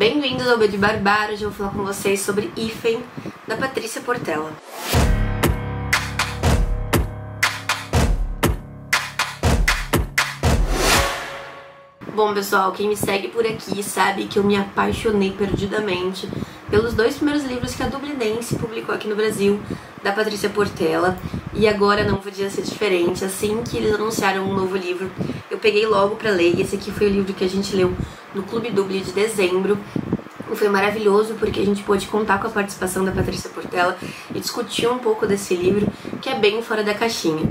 Bem-vindos ao Beijo de Barbaro. Hoje eu vou falar com vocês sobre Ifem, da Patrícia Portela. Bom, pessoal, quem me segue por aqui sabe que eu me apaixonei perdidamente pelos dois primeiros livros que a Dublinense publicou aqui no Brasil, da Patrícia Portela, e agora não podia ser diferente. Assim que eles anunciaram um novo livro, eu peguei logo pra ler, e esse aqui foi o livro que a gente leu no Clube Dublê de dezembro. Foi maravilhoso porque a gente pôde contar com a participação da Patrícia Portela e discutir um pouco desse livro, que é bem fora da caixinha.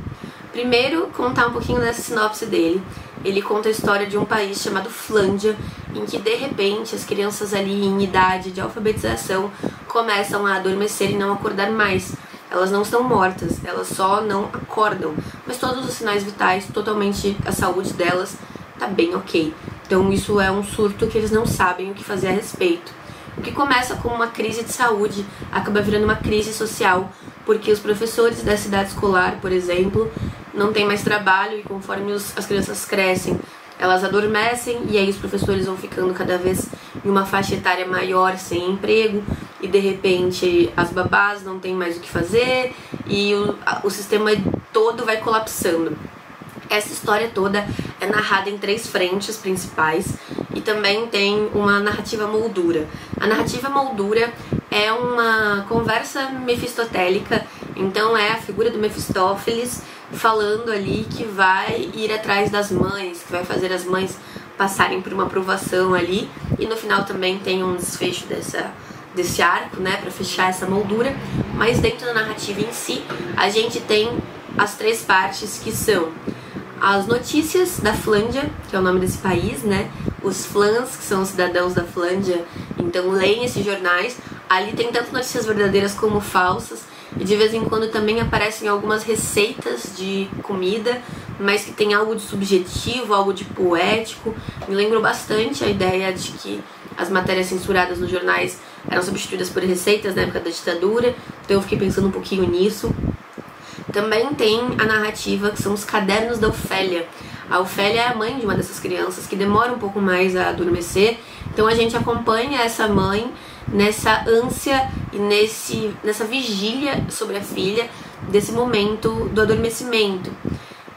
Primeiro, contar um pouquinho dessa sinopse dele. Ele conta a história de um país chamado Flândia, em que de repente as crianças ali em idade de alfabetização começam a adormecer e não acordar mais. Elas não estão mortas, elas só não acordam, mas todos os sinais vitais, totalmente a saúde delas tá bem ok. Então isso é um surto que eles não sabem o que fazer a respeito. O que começa como uma crise de saúde acaba virando uma crise social, porque os professores da cidade escolar, por exemplo, não tem mais trabalho, e conforme as crianças crescem, elas adormecem, e aí os professores vão ficando cada vez em uma faixa etária maior sem emprego, e de repente as babás não tem mais o que fazer, e o sistema todo vai colapsando. Essa história toda é narrada em três frentes principais, e também tem uma narrativa moldura. A narrativa moldura é uma conversa mefistotélica, então é a figura do Mefistófeles falando ali que vai ir atrás das mães, que vai fazer as mães passarem por uma provação ali, e no final também tem um desfecho desse arco, né, pra fechar essa moldura. Mas dentro da narrativa em si, a gente tem as três partes, que são as notícias da Flândia, que é o nome desse país, né, os flãs, que são os cidadãos da Flândia, então leem esses jornais. Ali tem tanto notícias verdadeiras como falsas, e de vez em quando também aparecem algumas receitas de comida, mas que tem algo de subjetivo, algo de poético. Me lembrou bastante a ideia de que as matérias censuradas nos jornais eram substituídas por receitas na época da ditadura, então eu fiquei pensando um pouquinho nisso. Também tem a narrativa, que são os cadernos da Ofélia. A Ofélia é a mãe de uma dessas crianças que demora um pouco mais a adormecer, então a gente acompanha essa mãe nessa ânsia e nessa vigília sobre a filha desse momento do adormecimento.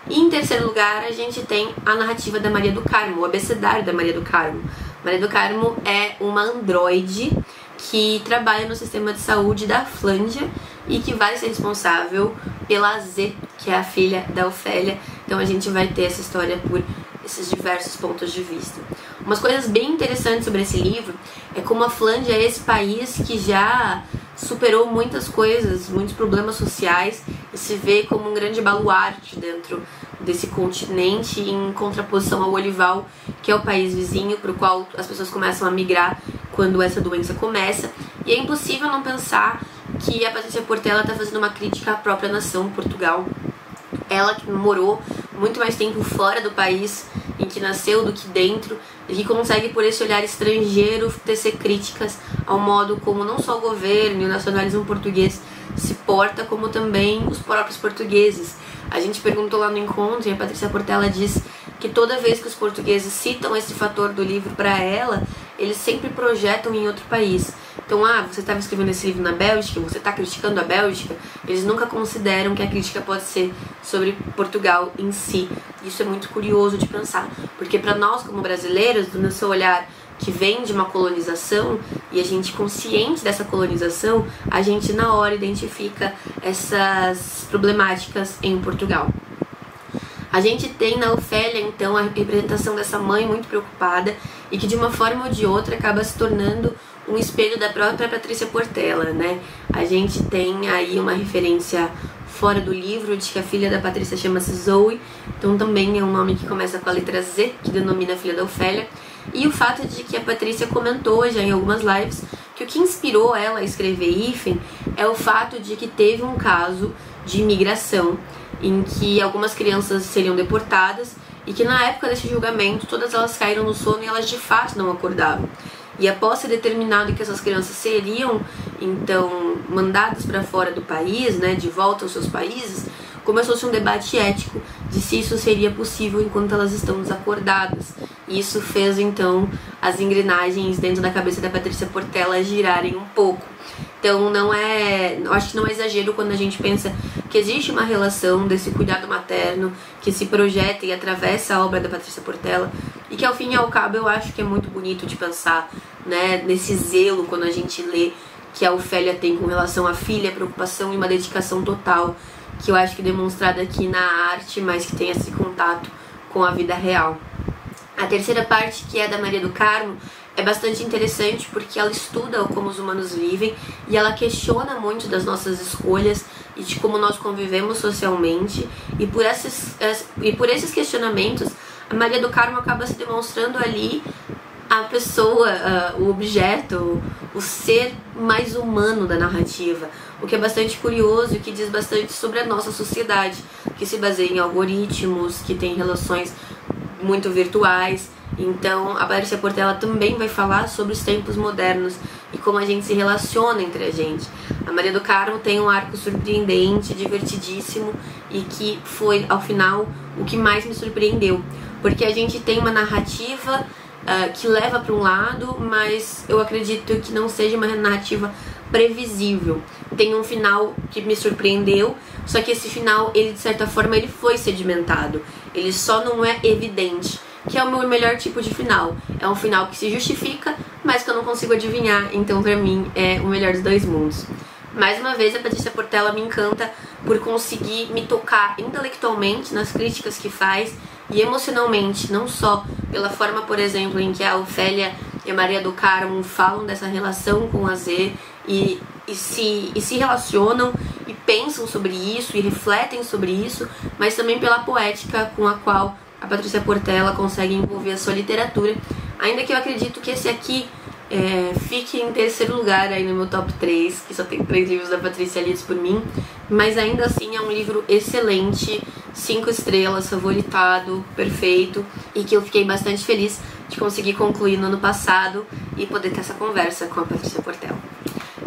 E em terceiro lugar, a gente tem a narrativa da Maria do Carmo, o abecedário da Maria do Carmo. Maria do Carmo é uma androide que trabalha no sistema de saúde da Flândia e que vai ser responsável pela Z, que é a filha da Ofélia. Então a gente vai ter essa história por esses diversos pontos de vista. Umas coisas bem interessantes sobre esse livro é como a Flândia é esse país que já superou muitas coisas, muitos problemas sociais, e se vê como um grande baluarte dentro desse continente, em contraposição ao Olival, que é o país vizinho, para o qual as pessoas começam a migrar quando essa doença começa. E é impossível não pensar que a Patrícia Portela está fazendo uma crítica à própria nação, Portugal. Ela que morou muito mais tempo fora do país em que nasceu do que dentro, e que consegue, por esse olhar estrangeiro, tecer críticas ao modo como não só o governo e o nacionalismo português se porta, como também os próprios portugueses. A gente perguntou lá no encontro, e a Patrícia Portela diz que toda vez que os portugueses citam esse fator do livro para ela, eles sempre projetam em outro país. Então, você estava escrevendo esse livro na Bélgica, você está criticando a Bélgica. Eles nunca consideram que a crítica pode ser sobre Portugal em si. Isso é muito curioso de pensar, porque para nós, como brasileiros, do nosso olhar que vem de uma colonização, e a gente consciente dessa colonização, a gente na hora identifica essas problemáticas em Portugal. A gente tem na Ofélia, então, a representação dessa mãe muito preocupada, e que de uma forma ou de outra acaba se tornando um espelho da própria Patrícia Portela, né? A gente tem aí uma referência fora do livro de que a filha da Patrícia chama-se Zoe, então também é um nome que começa com a letra Z, que denomina a filha da Ofélia. E o fato de que a Patrícia comentou já em algumas lives que o que inspirou ela a escrever Ifem é o fato de que teve um caso de imigração em que algumas crianças seriam deportadas, e que na época desse julgamento todas elas caíram no sono e elas de fato não acordavam. E após ser determinado que essas crianças seriam, então, mandadas para fora do país, né, de volta aos seus países, começou-se um debate ético de se isso seria possível enquanto elas estão desacordadas. E isso fez, então, as engrenagens dentro da cabeça da Patrícia Portela girarem um pouco. Então não é, acho que não é exagero quando a gente pensa que existe uma relação desse cuidado materno que se projeta e atravessa a obra da Patrícia Portela e que ao fim e ao cabo eu acho que é muito bonito de pensar, né, nesse zelo quando a gente lê que a Ofélia tem com relação à filha, a preocupação e uma dedicação total que eu acho que é demonstrada aqui na arte, mas que tem esse contato com a vida real. A terceira parte, que é da Maria do Carmo, é bastante interessante porque ela estuda como os humanos vivem e ela questiona muito das nossas escolhas e de como nós convivemos socialmente, e por esses questionamentos a Maria do Carmo acaba se demonstrando ali a pessoa, o objeto, o ser mais humano da narrativa, o que é bastante curioso e que diz bastante sobre a nossa sociedade, que se baseia em algoritmos, que tem relações muito virtuais. Então a Patrícia Portela também vai falar sobre os tempos modernos e como a gente se relaciona entre a gente. A Maria do Carmo tem um arco surpreendente, divertidíssimo, e que foi, ao final, o que mais me surpreendeu, porque a gente tem uma narrativa que leva para um lado, mas eu acredito que não seja uma narrativa previsível. Tem um final que me surpreendeu, só que esse final, ele de certa forma, ele foi sedimentado, ele só não é evidente, que é o meu melhor tipo de final. É um final que se justifica, mas que eu não consigo adivinhar, então pra mim é o melhor dos dois mundos. Mais uma vez, a Patrícia Portela me encanta por conseguir me tocar intelectualmente nas críticas que faz e emocionalmente, não só pela forma, por exemplo, em que a Ofélia e a Maria do Carmo falam dessa relação com a Z e se relacionam e pensam sobre isso e refletem sobre isso, mas também pela poética com a qual a Patrícia Portela consegue envolver a sua literatura, ainda que eu acredito que esse aqui fique em terceiro lugar aí no meu top 3, que só tem 3 livros da Patrícia lidos por mim, mas ainda assim é um livro excelente, 5 estrelas, favoritado, perfeito, e que eu fiquei bastante feliz de conseguir concluir no ano passado e poder ter essa conversa com a Patrícia Portela.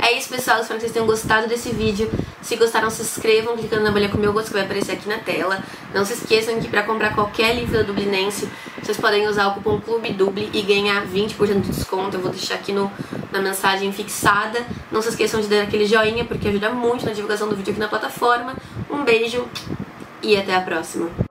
É isso, pessoal, espero que vocês tenham gostado desse vídeo. Se gostaram, se inscrevam clicando na bolinha com meu gosto que vai aparecer aqui na tela. Não se esqueçam que para comprar qualquer livro da Dublinense, vocês podem usar o cupom Clube Dublê e ganhar 20% de desconto. Eu vou deixar aqui na mensagem fixada. Não se esqueçam de dar aquele joinha, porque ajuda muito na divulgação do vídeo aqui na plataforma. Um beijo e até a próxima.